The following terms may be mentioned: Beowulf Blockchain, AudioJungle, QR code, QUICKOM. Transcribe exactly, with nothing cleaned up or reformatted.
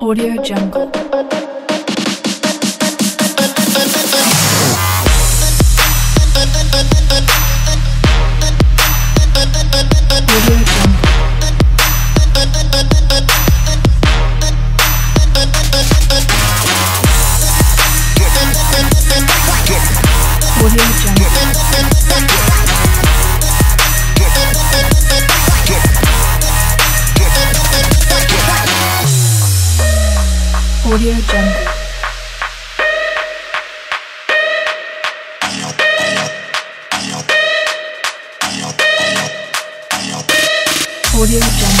AudioJungle. AudioJungle. AudioJungle.